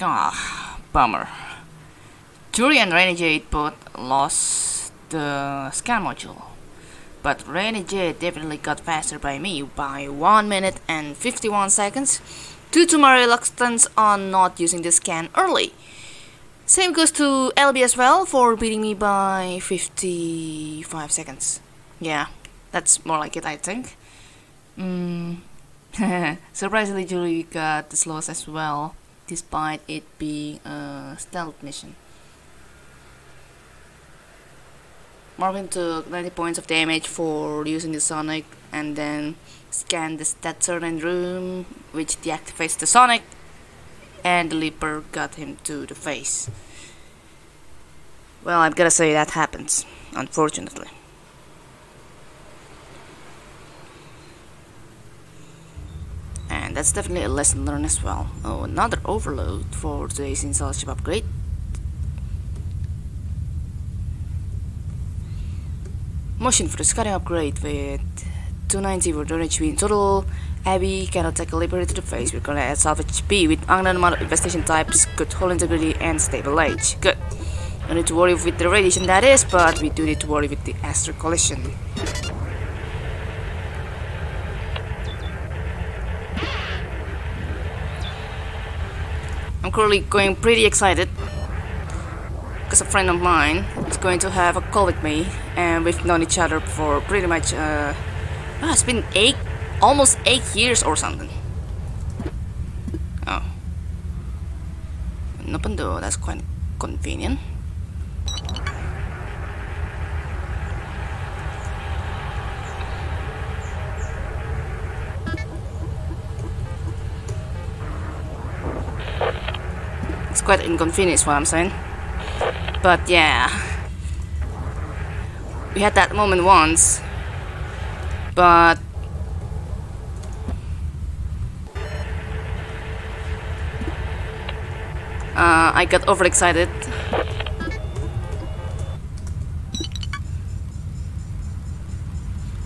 Ah, bummer. Turi and Renegade both lost the scan module, but Renegade definitely got faster by me by 1 minute and 51 seconds due to my reluctance on not using the scan early. Same goes to LB as well for beating me by 55 seconds. Yeah, that's more like it, I think. Surprisingly, Turi got the slowest as well, despite it being a stealth mission. Marvin took 90 points of damage for using the Sonic and then scanned the Stetson and room, which deactivates the Sonic, and the Leaper got him to the face. Well, I've gotta say that happens, unfortunately. And that's definitely a lesson learned as well. Oh, another overload for today's install ship upgrade. Motion for the scouting upgrade with 290 for drone HP in total. Abby cannot take a Leaper to the face. We're gonna add salvage HP with unknown amount of infestation types, good hull integrity and stable age. Good. No need to worry with the radiation, that is, but we do need to worry with the astral collision. I'm currently going pretty excited, because a friend of mine is going to have a call with me, and we've known each other for pretty much it's been almost eight years or something. Oh, an open door, that's quite convenient. It's quite inconvenient is what I'm saying. But yeah, we had that moment once, but I got overexcited.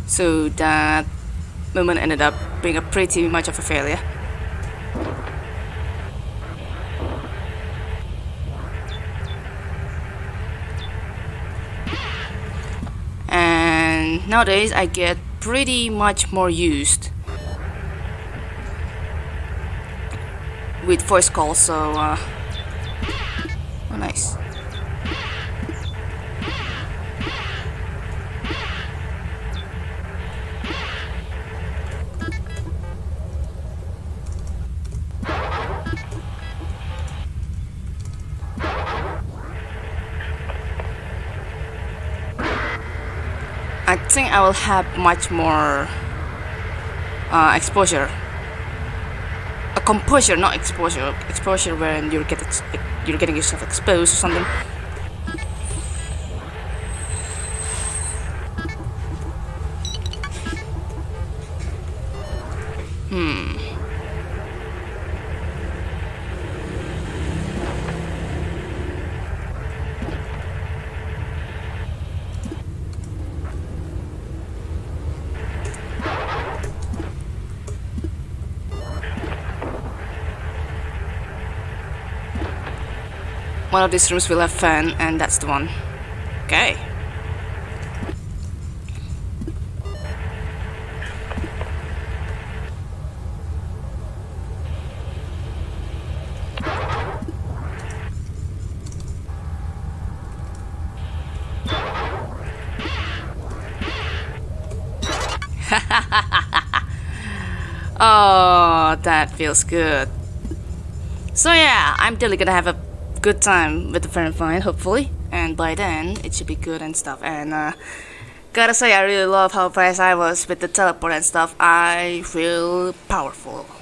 So that moment ended up being a pretty much of a failure. Nowadays I get pretty much more used with voice calls, so oh, nice. I think I will have much more exposure. A composure, not exposure. Exposure when you're getting yourself exposed or something. One of these rooms will have fan, and that's the one. Okay. Oh, that feels good. So yeah, I'm definitely gonna have a good time with the friend of mine, hopefully, and by then it should be good and stuff. And gotta say, I really love how fast I was with the teleport and stuff. I feel powerful.